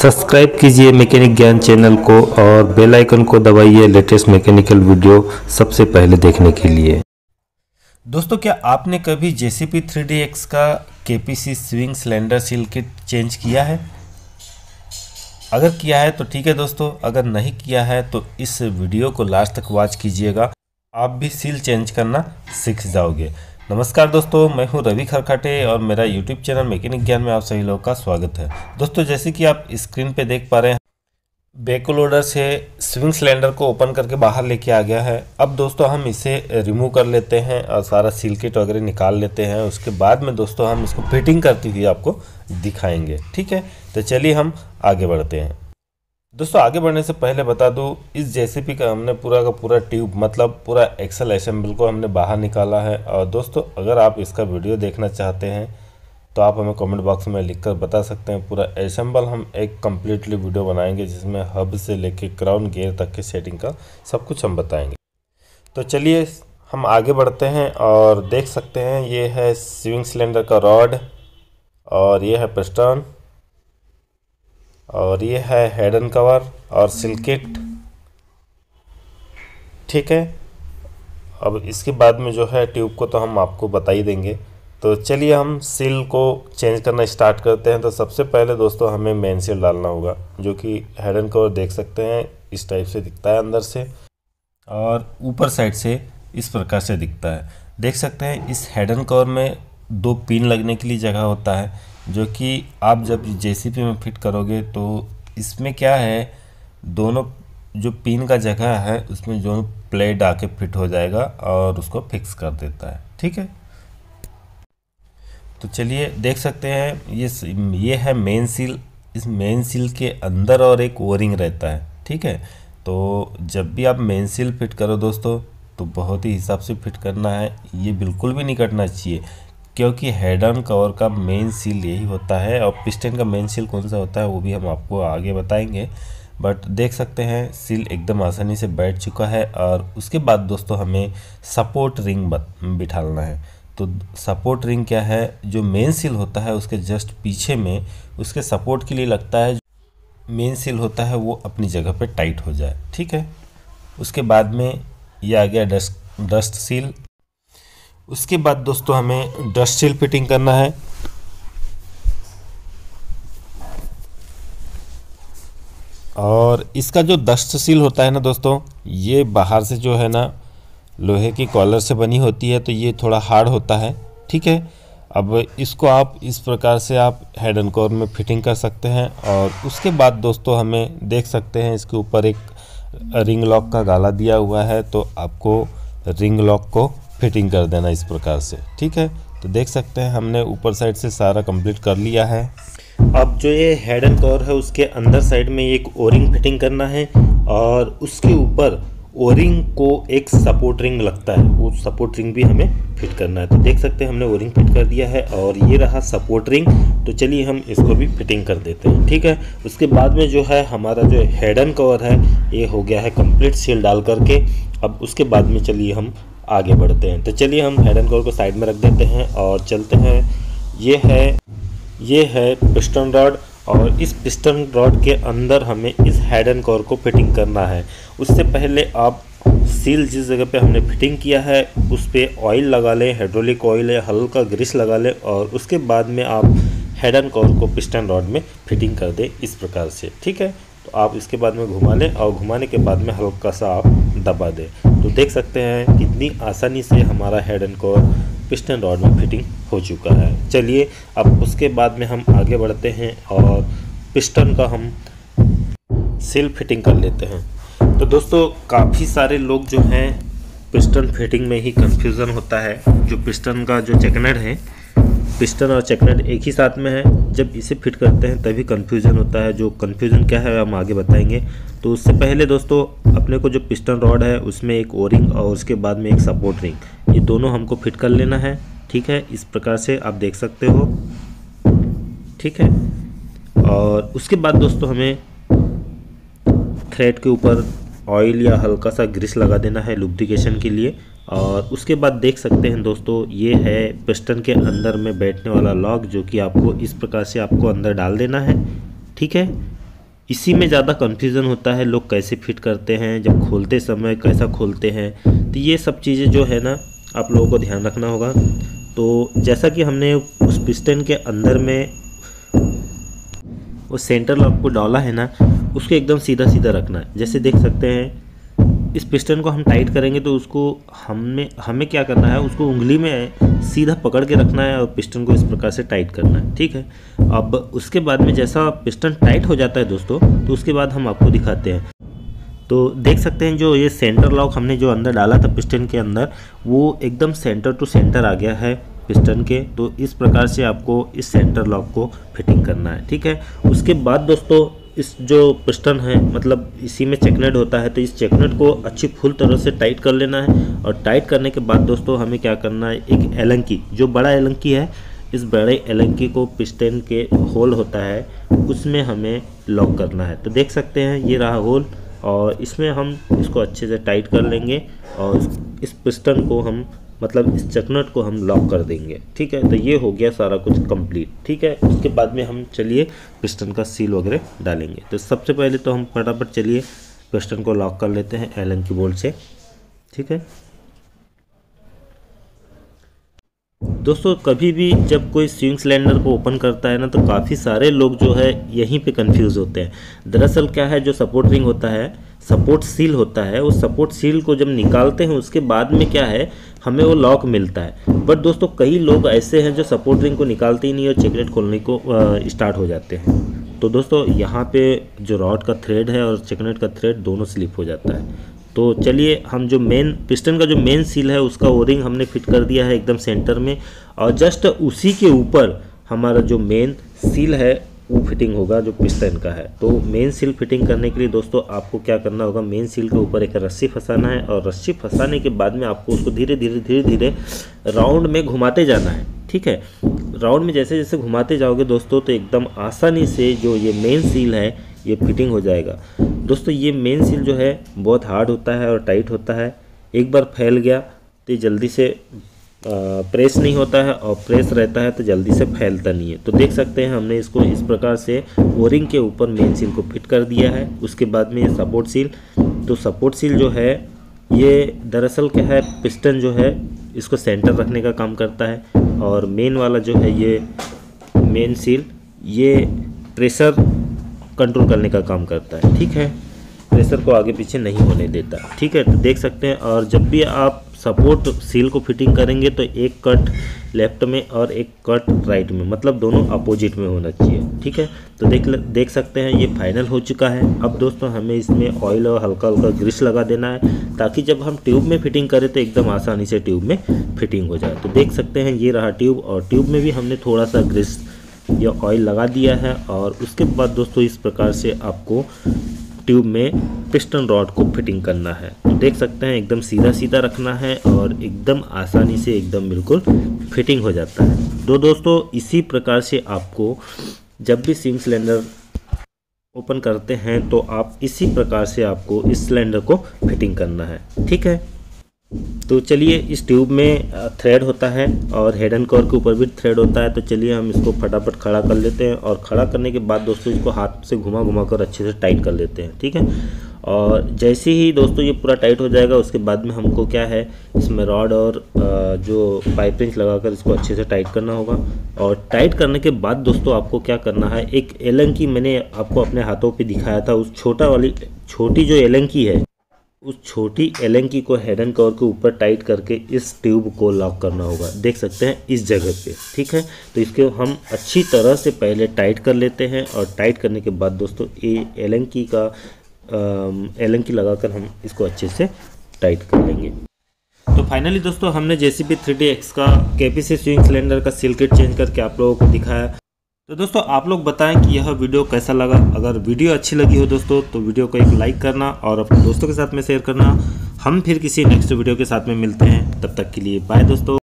Subscribe कीजिए mechanic ज्ञान channel को और बेल आइकन को दबाइए लेटेस्ट मैकेनिकल वीडियो सबसे पहले देखने के लिए। दोस्तों, क्या आपने कभी JCB-3DX का KPC swing cylinder seal kit change किया है? अगर किया है तो ठीक है दोस्तों, अगर नहीं किया है तो इस वीडियो को लास्ट तक वॉच कीजिएगा, आप भी सील चेंज करना सीख जाओगे। नमस्कार दोस्तों, मैं हूं रवि खरखाटे और मेरा YouTube चैनल मैकेनिक ज्ञान में आप सभी लोगों का स्वागत है। दोस्तों, जैसे कि आप स्क्रीन पे देख पा रहे हैं, बैक लोडर से स्विंग सिलेंडर को ओपन करके बाहर लेके आ गया है। अब दोस्तों हम इसे रिमूव कर लेते हैं और सारा सील किट वगैरह निकाल लेते हैं। उसके बाद में दोस्तों हम इसको फिटिंग करती हुई आपको दिखाएँगे, ठीक है? तो चलिए हम आगे बढ़ते हैं। दोस्तों, आगे बढ़ने से पहले बता दूं, इस JCB का हमने पूरा का पूरा ट्यूब मतलब पूरा एक्सल असेंबल को हमने बाहर निकाला है। और दोस्तों अगर आप इसका वीडियो देखना चाहते हैं तो आप हमें कमेंट बॉक्स में लिखकर बता सकते हैं। पूरा असेंबल हम एक कम्प्लीटली वीडियो बनाएंगे जिसमें हब से लेके क्राउन गियर तक की सेटिंग का सब कुछ हम बताएँगे। तो चलिए हम आगे बढ़ते हैं और देख सकते हैं, ये है स्विंग सिलेंडर का रॉड और ये है पिस्टन और ये है हेड एंड कवर और सिलकिट, ठीक है? अब इसके बाद में जो है ट्यूब को तो हम आपको बता ही देंगे। तो चलिए हम सील को चेंज करना स्टार्ट करते हैं। तो सबसे पहले दोस्तों हमें मेन सील डालना होगा, जो कि हेड एंड कवर देख सकते हैं इस टाइप से दिखता है अंदर से और ऊपर साइड से इस प्रकार से दिखता है। देख सकते हैं इस हेड एंड कवर में दो पिन लगने के लिए जगह होता है, जो कि आप जब JCB में फिट करोगे तो इसमें क्या है, दोनों जो पिन का जगह है उसमें जो प्लेट आके फिट हो जाएगा और उसको फिक्स कर देता है, ठीक है? तो चलिए देख सकते हैं, ये है मेन सील। इस मेन सील के अंदर और एक ओरिंग रहता है, ठीक है? तो जब भी आप मेन सील फिट करो दोस्तों तो बहुत ही हिसाब से फिट करना है, ये बिल्कुल भी नहीं कटना चाहिए, क्योंकि हेड एंड कवर का मेन सील यही होता है। और पिस्टन का मेन सील कौन सा होता है वो भी हम आपको आगे बताएंगे। बट देख सकते हैं सील एकदम आसानी से बैठ चुका है। और उसके बाद दोस्तों हमें सपोर्ट रिंग बिठाना है। तो सपोर्ट रिंग क्या है, जो मेन सील होता है उसके जस्ट पीछे में उसके सपोर्ट के लिए लगता है, मेन सील होता है वो अपनी जगह पर टाइट हो जाए, ठीक है? उसके बाद में ये आ गया डस्ट सील। उसके बाद दोस्तों हमें डस्ट सील फिटिंग करना है। और इसका जो डस्ट सील होता है ना दोस्तों, ये बाहर से जो है ना लोहे की कॉलर से बनी होती है, तो ये थोड़ा हार्ड होता है, ठीक है? अब इसको आप इस प्रकार से आप हेड एंड कवर में फिटिंग कर सकते हैं। और उसके बाद दोस्तों हमें देख सकते हैं इसके ऊपर एक रिंग लॉक का गाला दिया हुआ है, तो आपको रिंग लॉक को फिटिंग कर देना इस प्रकार से, ठीक है? तो देख सकते हैं हमने ऊपर साइड से सारा कंप्लीट कर लिया है। अब जो ये हेड एंड कवर है उसके अंदर साइड में एक ओरिंग फिटिंग करना है और उसके ऊपर ओरिंग को एक सपोर्ट रिंग लगता है, वो सपोर्ट रिंग भी हमें फिट करना है। तो देख सकते हैं हमने ओरिंग फिट कर दिया है और ये रहा सपोर्ट रिंग। तो चलिए हम इसको भी फिटिंग कर देते हैं, ठीक है? उसके बाद में जो है हमारा जो हेड एंड कवर है ये हो गया है कंप्लीट सील डाल करके। अब उसके बाद में चलिए हम आगे बढ़ते हैं। तो चलिए हम हेड एंड कवर को साइड में रख देते हैं और चलते हैं। ये है पिस्टन रॉड और इस पिस्टन रॉड के अंदर हमें इस हेड एंड कवर को फिटिंग करना है। उससे पहले आप सील जिस जगह पे हमने फिटिंग किया है उस पर ऑयल लगा लें, हाइड्रोलिक ऑयल या हल्का ग्रीस लगा लें और उसके बाद में आप हेड एंड कवर को पिस्टन रॉड में फिटिंग कर दें इस प्रकार से, ठीक है? तो आप इसके बाद में घुमा लें और घुमाने के बाद में हल्का सा आप दबा दें। तो देख सकते हैं कितनी आसानी से हमारा head end cover piston rod में फिटिंग हो चुका है। चलिए अब उसके बाद में हम आगे बढ़ते हैं और पिस्टन का हम सील फिटिंग कर लेते हैं। तो दोस्तों काफ़ी सारे लोग जो हैं पिस्टन फिटिंग में ही कंफ्यूजन होता है। जो पिस्टन का जो चेकनेट है, पिस्टन और चेकनेट एक ही साथ में है, जब इसे फिट करते हैं तभी कंफ्यूजन होता है। जो कंफ्यूजन क्या है हम आगे बताएंगे। तो उससे पहले दोस्तों अपने को जो पिस्टन रॉड है उसमें एक ओरिंग और उसके बाद में एक सपोर्ट रिंग, ये दोनों हमको फिट कर लेना है, ठीक है? इस प्रकार से आप देख सकते हो, ठीक है? और उसके बाद दोस्तों हमें थ्रेड के ऊपर ऑयल या हल्का सा ग्रीस लगा देना है लुब्रिकेशन के लिए। और उसके बाद देख सकते हैं दोस्तों ये है पिस्टन के अंदर में बैठने वाला लॉक, जो कि आपको इस प्रकार से आपको अंदर डाल देना है, ठीक है? इसी में ज़्यादा कन्फ्यूज़न होता है, लोग कैसे फिट करते हैं, जब खोलते समय कैसा खोलते हैं, तो ये सब चीज़ें जो है ना आप लोगों को ध्यान रखना होगा। तो जैसा कि हमने उस पिस्टन के अंदर में वो सेंटर लॉक को डाला है ना, उसको एकदम सीधा सीधा रखना है। जैसे देख सकते हैं इस पिस्टन को हम टाइट करेंगे तो उसको हमें क्या करना है, उसको उंगली में सीधा पकड़ के रखना है और पिस्टन को इस प्रकार से टाइट करना है, ठीक है। अब उसके बाद में जैसा पिस्टन टाइट हो जाता है दोस्तों, तो उसके बाद हम आपको दिखाते हैं। तो देख सकते हैं जो ये सेंटर लॉक हमने जो अंदर डाला था पिस्टन के अंदर, वो एकदम सेंटर टू सेंटर आ गया है पिस्टन के। तो इस प्रकार से आपको इस सेंटर लॉक को फिटिंग करना है, ठीक है। उसके बाद दोस्तों इस जो पिस्टन है, मतलब इसी में चेकनेट होता है, तो इस चेकनेट को अच्छी फुल तरह से टाइट कर लेना है। और टाइट करने के बाद दोस्तों हमें क्या करना है, एक एलंकी, जो बड़ा एलंकी है, इस बड़े एलंकी को पिस्टन के होल होता है उसमें हमें लॉक करना है। तो देख सकते हैं ये रहा होल और इसमें हम इसको अच्छे से टाइट कर लेंगे और इस पिस्टन को हम, मतलब इस चेकनट को हम लॉक कर देंगे, ठीक है। तो ये हो गया सारा कुछ कंप्लीट, ठीक है। उसके बाद में हम चलिए पिस्टन का सील वगैरह डालेंगे। तो सबसे पहले तो हम फटाफट चलिए पिस्टन को लॉक कर लेते हैं एलन की बोल्ट से, ठीक है। दोस्तों कभी भी जब कोई स्विंग सिलेंडर को ओपन करता है ना, तो काफ़ी सारे लोग जो है यहीं पे कंफ्यूज होते हैं। दरअसल क्या है, जो सपोर्ट रिंग होता है, सपोर्ट सील होता है, उस सपोर्ट सील को जब निकालते हैं उसके बाद में क्या है, हमें वो लॉक मिलता है। बट दोस्तों कई लोग ऐसे हैं जो सपोर्ट रिंग को निकालते ही नहीं और चेकनेट खोलने को स्टार्ट हो जाते हैं। तो दोस्तों यहाँ पे जो रॉड का थ्रेड है और चेकनेट का थ्रेड दोनों स्लिप हो जाता है। तो चलिए हम जो मेन पिस्टन का जो मेन सील है उसका ओरिंग हमने फिट कर दिया है एकदम सेंटर में, और जस्ट उसी के ऊपर हमारा जो मेन सील है वो फिटिंग होगा जो पिस्टन का है। तो मेन सील फिटिंग करने के लिए दोस्तों आपको क्या करना होगा, मेन सील के ऊपर एक रस्सी फंसाना है और रस्सी फंसाने के बाद में आपको उसको धीरे धीरे धीरे धीरे राउंड में घुमाते जाना है, ठीक है। राउंड में जैसे जैसे घुमाते जाओगे दोस्तों, तो एकदम आसानी से जो ये मेन सील है ये फिटिंग हो जाएगा। दोस्तों ये मेन सील जो है बहुत हार्ड होता है और टाइट होता है, एक बार फैल गया तो जल्दी से प्रेस नहीं होता है, और प्रेस रहता है तो जल्दी से फैलता नहीं है। तो देख सकते हैं हमने इसको इस प्रकार से ओरिंग के ऊपर मेन सील को फिट कर दिया है। उसके बाद में ये सपोर्ट सील, तो सपोर्ट सील जो है ये दरअसल क्या है, पिस्टन जो है इसको सेंटर रखने का काम करता है, और मेन वाला जो है ये मेन सील ये प्रेशर कंट्रोल करने का काम करता है, ठीक है। प्रेशर को आगे पीछे नहीं होने देता, ठीक है। तो देख सकते हैं, और जब भी आप सपोर्ट सील को फिटिंग करेंगे तो एक कट लेफ्ट में और एक कट राइट में, मतलब दोनों अपोजिट में होना चाहिए, ठीक है। तो देख सकते हैं ये फाइनल हो चुका है। अब दोस्तों हमें इसमें ऑयल और हल्का हल्का ग्रीस लगा देना है, ताकि जब हम ट्यूब में फिटिंग करें तो एकदम आसानी से ट्यूब में फिटिंग हो जाए। तो देख सकते हैं ये रहा ट्यूब, और ट्यूब में भी हमने थोड़ा सा ग्रीस या ऑयल लगा दिया है। और उसके बाद दोस्तों इस प्रकार से आपको ट्यूब में पिस्टन रॉड को फिटिंग करना है। तो देख सकते हैं एकदम सीधा सीधा रखना है और एकदम आसानी से एकदम बिल्कुल फिटिंग हो जाता है। तो दोस्तों इसी प्रकार से आपको जब भी स्विंग सिलेंडर ओपन करते हैं तो आप इसी प्रकार से आपको इस सिलेंडर को फिटिंग करना है, ठीक है। तो चलिए इस ट्यूब में थ्रेड होता है और हेड एंड कवर के ऊपर भी थ्रेड होता है। तो चलिए हम इसको फटाफट खड़ा कर लेते हैं, और खड़ा करने के बाद दोस्तों इसको हाथ से घुमा घुमा कर अच्छे से टाइट कर लेते हैं, ठीक है। और जैसे ही दोस्तों ये पूरा टाइट हो जाएगा उसके बाद में हमको क्या है, इसमें रॉड और जो पाइप रिंच लगाकर इसको अच्छे से टाइट करना होगा। और टाइट करने के बाद दोस्तों आपको क्या करना है, एक एलंकी मैंने आपको अपने हाथों पर दिखाया था, उस छोटी जो एलंकी है, उस छोटी एलंकी को हेड एंड कवर के ऊपर टाइट करके इस ट्यूब को लॉक करना होगा। देख सकते हैं इस जगह पे, ठीक है। तो इसको हम अच्छी तरह से पहले टाइट कर लेते हैं, और टाइट करने के बाद दोस्तों ये एलंकी का एलंकी लगाकर हम इसको अच्छे से टाइट कर लेंगे। तो फाइनली दोस्तों हमने JCB-3DX का KPC स्विंग सिलेंडर का सील किट चेंज करके आप लोगों को दिखाया। तो दोस्तों आप लोग बताएं कि यह वीडियो कैसा लगा। अगर वीडियो अच्छी लगी हो दोस्तों तो वीडियो को एक लाइक करना और अपने दोस्तों के साथ में शेयर करना। हम फिर किसी नेक्स्ट वीडियो के साथ में मिलते हैं, तब तक के लिए बाय दोस्तों।